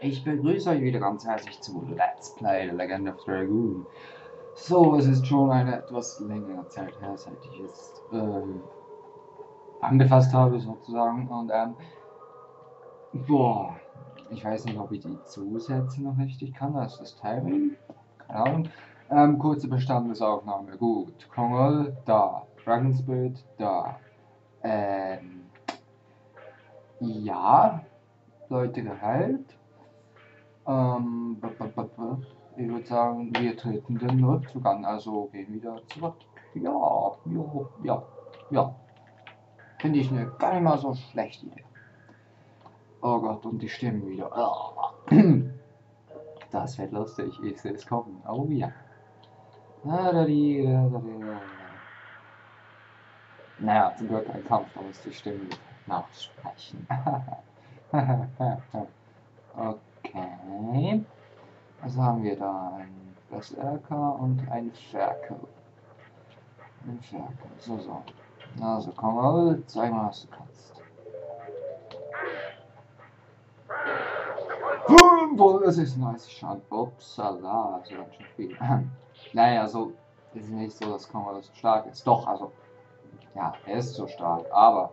Ich begrüße euch wieder ganz herzlich zu Let's Play The Legend of Dragoon. So, es ist schon eine etwas längere Zeit her, seit ich jetzt angefasst habe, sozusagen. Und boah, ich weiß nicht, ob ich die Zusätze noch richtig kann. Das ist Timing. Keine Ahnung. Kurze Bestandesaufnahme. Gut. Kongol, da. Dragonsbild, da. Ja. Leute geheilt. Ich würde sagen, wir treten den Rückzug an, also gehen wieder zurück. Ja. Finde ich eine gar nicht mal so schlechte Idee. Oh Gott, und die Stimmen wieder. Das wird lustig, ich sehe es kommen. Oh ja. Naja, zum Glück ein Kampf, da muss die Stimmen nachsprechen. Okay. Also haben wir da einen Berserker und einen Ferkel. So. Also komm mal, zeig mal, was du kannst. Das ist nice Schaden. Upsala, das ist ganz schön viel. Naja, also, es ist nicht so, dass Kongol so stark ist. Doch, also, ja, er ist so stark, aber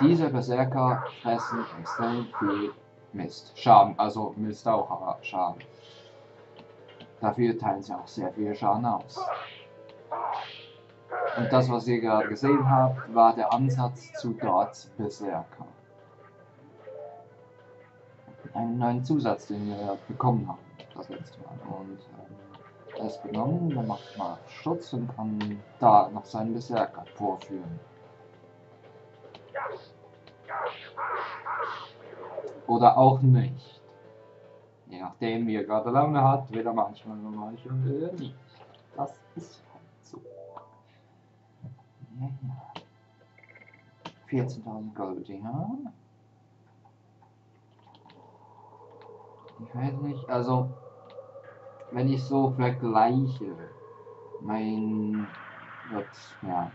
diese Berserker fressen extrem viel Mist. Schaden, also Mist auch, aber Schaden. Dafür teilen sie auch sehr viel Schaden aus. Und das, was ihr gerade gesehen habt, war der Ansatz zu Darts Berserker. Einen neuen Zusatz, den wir bekommen haben, das letzte Mal. Und er ist genommen, dann macht man Schutz und kann da noch seinen Berserker vorführen. Oder auch nicht. Je nachdem, wie er gerade Laune hat, will er manchmal nur manchmal nicht. Das ist halt so. Ja. 14.000 Golddinger. Ich weiß nicht, also, wenn ich so vergleiche, mein Gott, ja,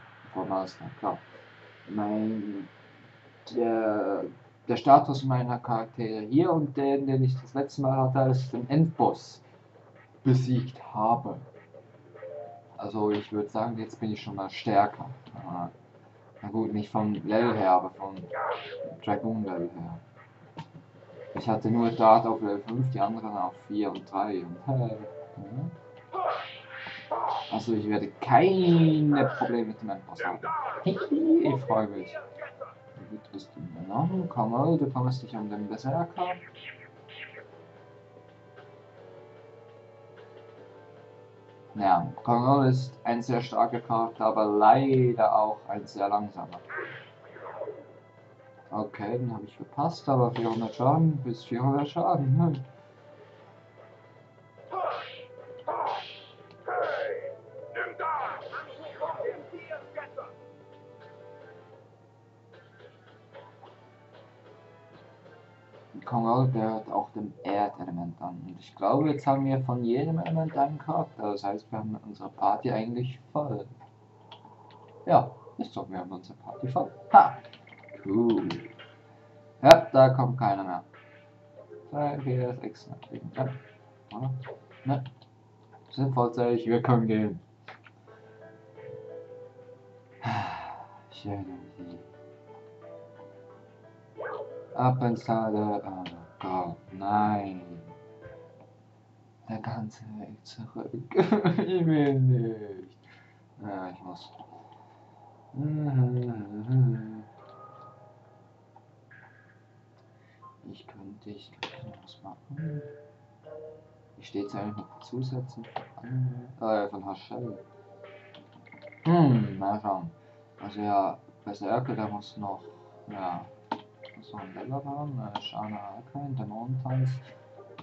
der Status meiner Charaktere hier und den ich das letzte Mal hatte, als ich den Endboss besiegt habe. Also ich würde sagen, jetzt bin ich schon mal stärker. Na gut, nicht vom Level her, aber vom Dragoon Level her. Ich hatte nur Dart auf Level 5, die anderen auf 4 und 3. Also ich werde keine Probleme mit dem Endboss haben. Ich freue mich. Gut, bist du genommen. Komm mal, du kommst dich an den Berserker. Ja, Kongol ist ein sehr starker Charakter, aber leider auch ein sehr langsamer. Okay, den habe ich verpasst, aber 400 Schaden bis 400 Schaden. Kongol gehört auch dem Erdelement an. Und ich glaube, jetzt haben wir von jedem Element einen Charakter. Das heißt, wir haben unsere Party eigentlich voll. Ja, ist doch, wir haben unsere Party voll. Ha! Cool. Ja, da kommt keiner mehr. 2, 4, 6, 7, 8. Sind vollzählig, wir können gehen. Schön. Ab ins Lade, oh Gott, nein. Der ganze Weg zurück. Ich will nicht. Ja, ich muss. Ich könnte was machen. Ich stehe jetzt eigentlich noch Zusätzen von Haschel. Mal schauen. Also ja, Berserker, der muss noch, ja. So ein Level haben, Schana kein Dämonentanz,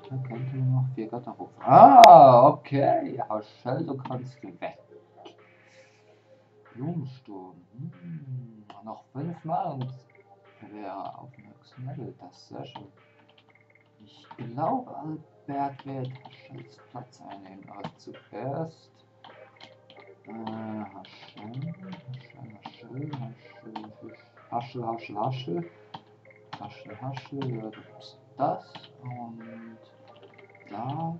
da könnte man noch 4 Götter rufen. Ah, okay, Haschel, du kannst weg. Blumenstrom, noch 5 Mal und wäre auf dem höchsten Level, das ist sehr schön. Ich glaube, Albert wird Haschels Platz einnehmen, aber zuerst Haschel. das und da und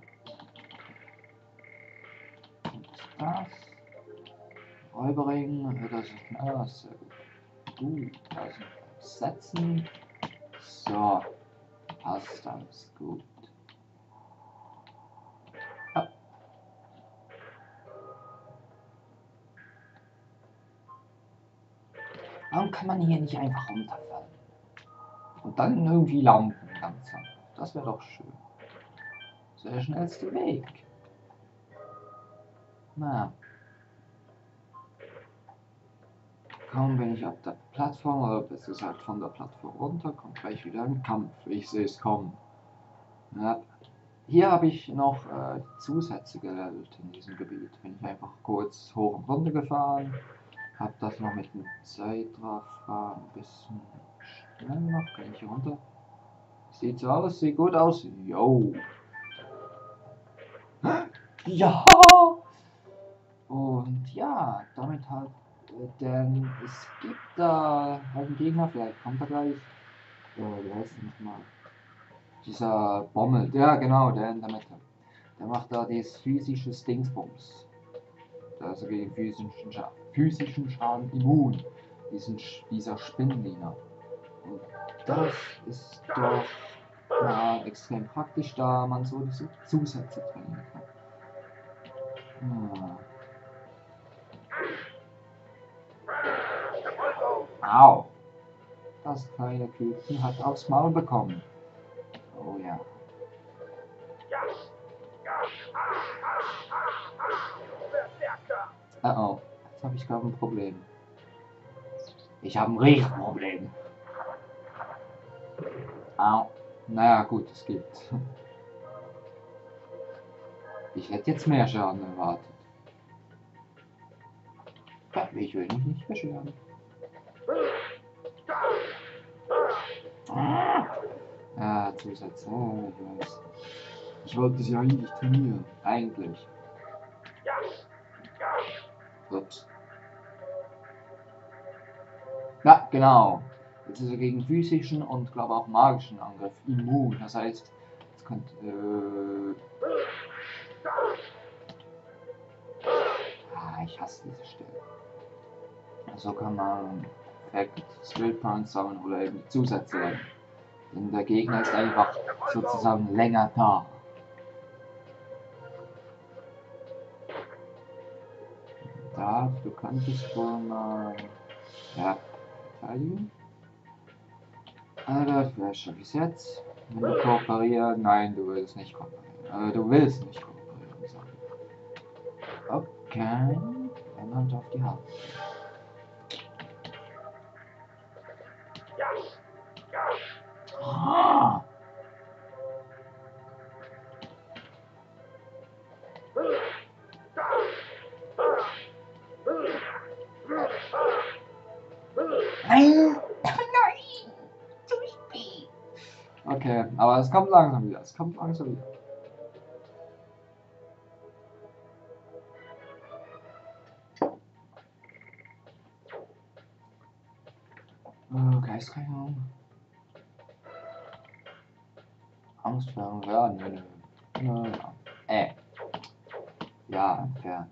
das. Räuberring, das ist das. Gut, also setzen. So, passt alles gut. Warum kann man hier nicht einfach runterfallen? Und dann irgendwie landen langsam. Das wäre doch schön. Das wäre der schnellste Weg. Na. Kaum bin ich ab der Plattform, oder besser gesagt von der Plattform runter, kommt gleich wieder ein Kampf. Ich sehe es kommen. Ja. Hier habe ich noch Zusätze gelevelt in diesem Gebiet. Bin ich einfach kurz hoch und runter gefahren. Hab das noch mit dem Zeitraffer ein bisschen schnell gemacht. Kann ich hier runter? Sieht so aus, sieht gut aus. Yo! Ja! Und ja, damit halt, denn es gibt da halt einen Gegner, vielleicht kommt er gleich. Wie heißt er nochmal? Dieser Bommel, ja genau, der in der Mitte. Der macht da dieses physische Dingsbums. Also gegen physischen Schaden immun, dieser Spinnenliner. Und das ist doch extrem praktisch, da man so diese Zusätze trainieren kann. Hm. Au! Das kleine Küken hat aufs Maul bekommen. Oh ja. Oh, jetzt habe ich gerade ein Problem. Ich habe ein Riechproblem. Au. Naja, gut, es geht. Ich hätte jetzt mehr Schaden erwartet. Ich will mich nicht beschweren. Ja, Zusätze. Oh, ich weiß. Ich wollte sie eigentlich trainieren. Eigentlich. Ups. Ja, genau. Jetzt ist er gegen physischen und glaube auch magischen Angriff immun. Das heißt, jetzt könnte. Ich hasse diese Stelle. So kann man perfekt Skill Points sammeln oder eben Zusätze lernen. Denn der Gegner ist einfach sozusagen länger da. Ja, du kannst es wohl mal verteidigen. Albert, vielleicht schaffe ich es jetzt. Wenn du kooperierst, nein, du willst nicht kooperieren. Okay, dann Hand auf die Hand. Ah! Okay, aber es kommt langsam wieder, es kommt langsam wieder. Oh, Geistreichung. Angst vor Werden. Ja, entfernt.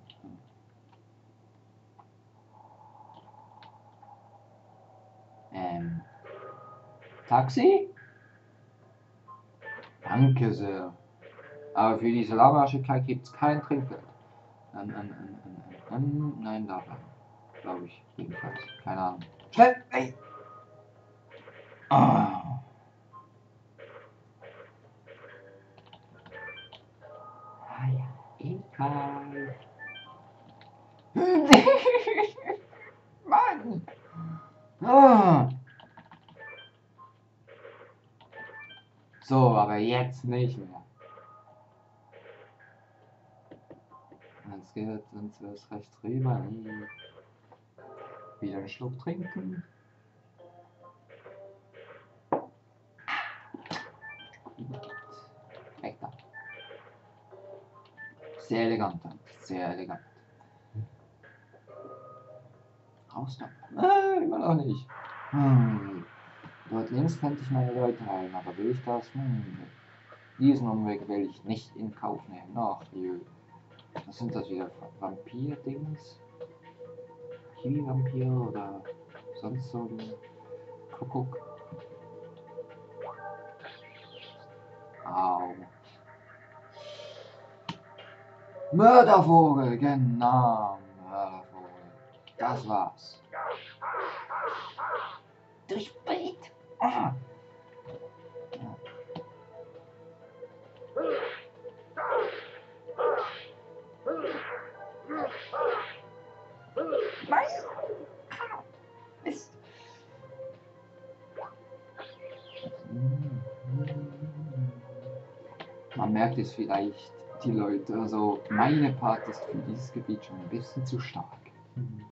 Taxi? Danke sehr. Aber für diese Lavaschigkeit gibt es kein Trinkgeld. Nein, da glaube ich. Jedenfalls. Keine Ahnung. Schnell! Ey! Ah. Ja, egal. Mann! Ah. So, aber jetzt nicht mehr. Jetzt geht uns das recht rüber. Wieder einen Schluck trinken. Weg da. Sehr elegant, sehr elegant. Raus da. Immer noch nicht. Dort links könnte ich meine Leute heilen, aber will ich das? Diesen Umweg will ich nicht in Kauf nehmen. Ach, jö. Was sind das wieder? Vampir-Dings? Kiwi-Vampire oder sonst so ein Kuckuck? Au. Mördervogel, genau. Mördervogel. Das war's. Durchbrecht. Ah. Was? Ah. Mist. Man merkt es vielleicht, die Leute, also meine Part ist für dieses Gebiet schon ein bisschen zu stark.